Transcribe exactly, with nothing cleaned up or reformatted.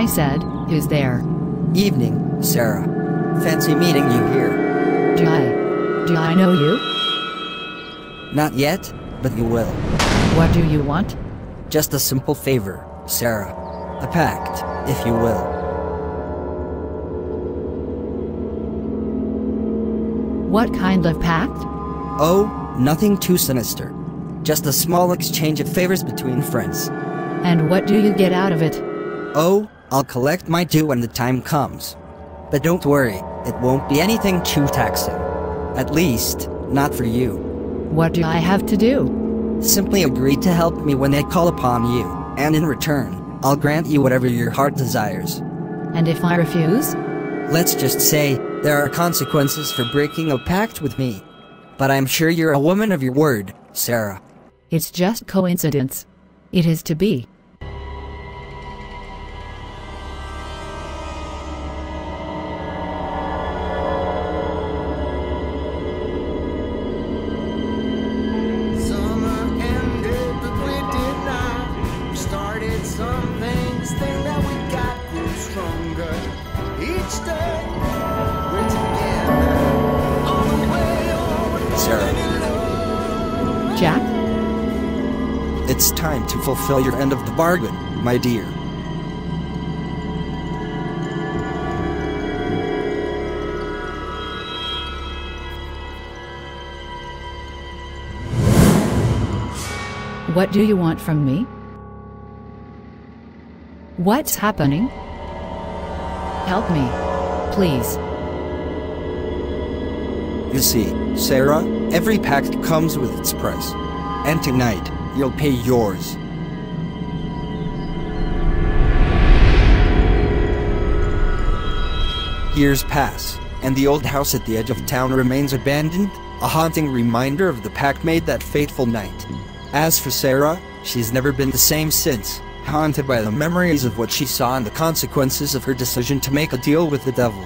I said. Who's there? Evening, Sarah. Fancy meeting you here. Do I? Do I know you? Not yet, but you will. What do you want? Just a simple favor, Sarah. A pact, if you will. What kind of pact? Oh, nothing too sinister. Just a small exchange of favors between friends. And what do you get out of it? Oh, I'll collect my due when the time comes. But don't worry, it won't be anything too taxing. At least, not for you. What do I have to do? Simply agree to help me when they call upon you, and in return, I'll grant you whatever your heart desires. And if I refuse? Let's just say, there are consequences for breaking a pact with me. But I'm sure you're a woman of your word, Sarah. It's just coincidence. It is to be. It's time to fulfill your end of the bargain, my dear. What do you want from me? What's happening? Help me, please. You see, Sarah, every pact comes with its price. And tonight, you'll pay yours. Years pass, and the old house at the edge of town remains abandoned, a haunting reminder of the pact made that fateful night. As for Sarah, she's never been the same since, haunted by the memories of what she saw and the consequences of her decision to make a deal with the devil.